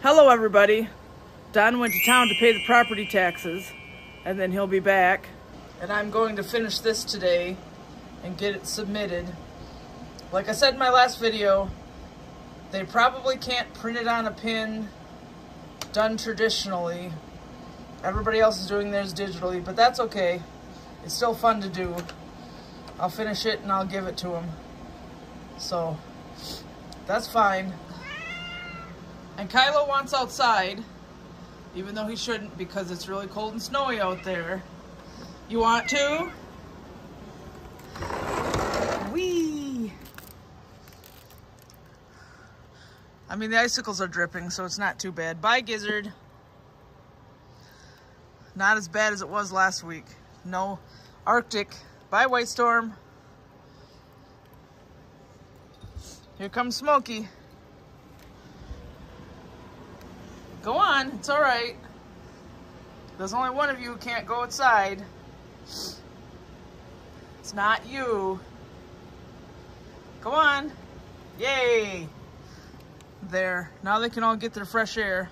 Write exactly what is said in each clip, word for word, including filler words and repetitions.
Hello everybody. Don went to town to pay the property taxes and then he'll be back. And I'm going to finish this today and get it submitted. Like I said in my last video, they probably can't print it on a pin done traditionally. Everybody else is doing theirs digitally, but that's okay. It's still fun to do. I'll finish it and I'll give it to them. So that's fine. And Kylo wants outside, even though he shouldn't because it's really cold and snowy out there. You want to? Whee! I mean, the icicles are dripping, so it's not too bad. Bye, Gizzard. Not as bad as it was last week. No Arctic. Bye, White Storm. Here comes Smokey. Go on, it's all right. There's only one of you who can't go outside. It's not you. Go on. Yay. There, now they can all get their fresh air.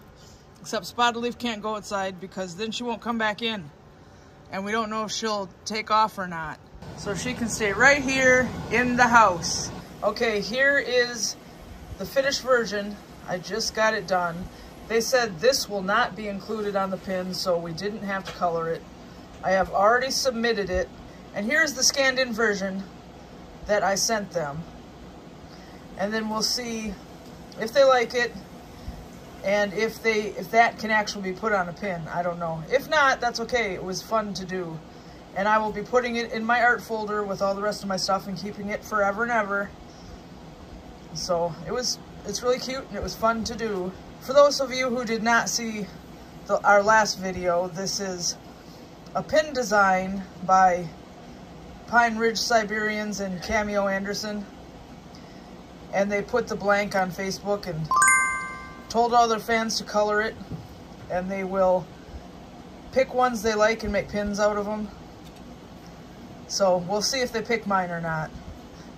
Except Spotted Leaf can't go outside because then she won't come back in. And we don't know if she'll take off or not. So she can stay right here in the house. Okay, here is the finished version. I just got it done. They said this will not be included on the pin, so we didn't have to color it. I have already submitted it, and here's the scanned-in version that I sent them. And then we'll see if they like it, and if they if that can actually be put on a pin. I don't know. If not, that's okay. It was fun to do. And I will be putting it in my art folder with all the rest of my stuff and keeping it forever and ever. So it was it's really cute, and it was fun to do. For those of you who did not see the, our last video, this is a pin design by Pine Ridge Siberians and Cameo Anderson. And they put the blank on Facebook and told all their fans to color it. And they will pick ones they like and make pins out of them. So we'll see if they pick mine or not.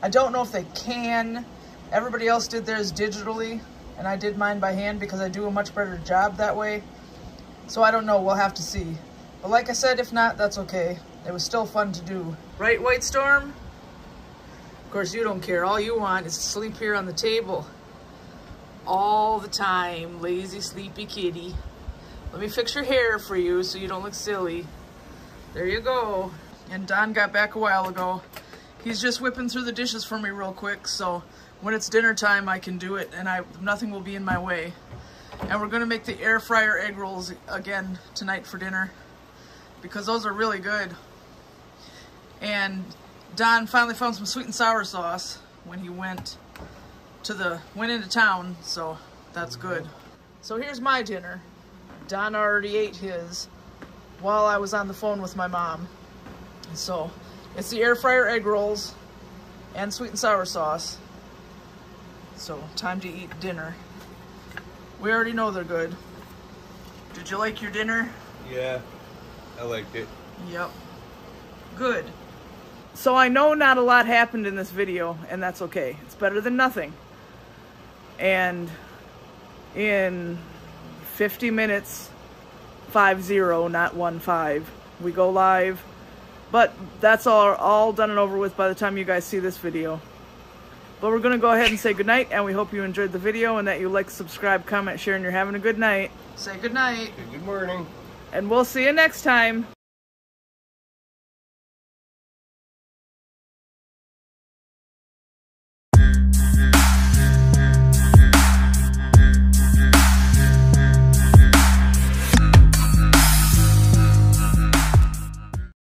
I don't know if they can. Everybody else did theirs digitally. And I did mine by hand because I do a much better job that way. So I don't know, we'll have to see. But like I said, if not, that's okay. It was still fun to do. Right, White Storm? Of course, you don't care. All you want is to sleep here on the table. All the time, lazy, sleepy kitty. Let me fix your hair for you so you don't look silly. There you go. And Don got back a while ago. He's just whipping through the dishes for me real quick, so when it's dinner time, I can do it, and I nothing will be in my way. And we're gonna make the air fryer egg rolls again tonight for dinner, because those are really good. And Don finally found some sweet and sour sauce when he went to the went into town, so that's good. So here's my dinner. Don already ate his while I was on the phone with my mom. So it's the air fryer egg rolls and sweet and sour sauce. So, time to eat dinner. We already know they're good. Did you like your dinner? Yeah, I liked it. Yep. Good. So I know not a lot happened in this video, and that's okay. It's better than nothing. And in fifty minutes, five zero, not one five, we go live. But that's all, all done and over with by the time you guys see this video. But we're going to go ahead and say goodnight, and we hope you enjoyed the video and that you like, subscribe, comment, share, and you're having a good night. Say goodnight. Good morning. And we'll see you next time.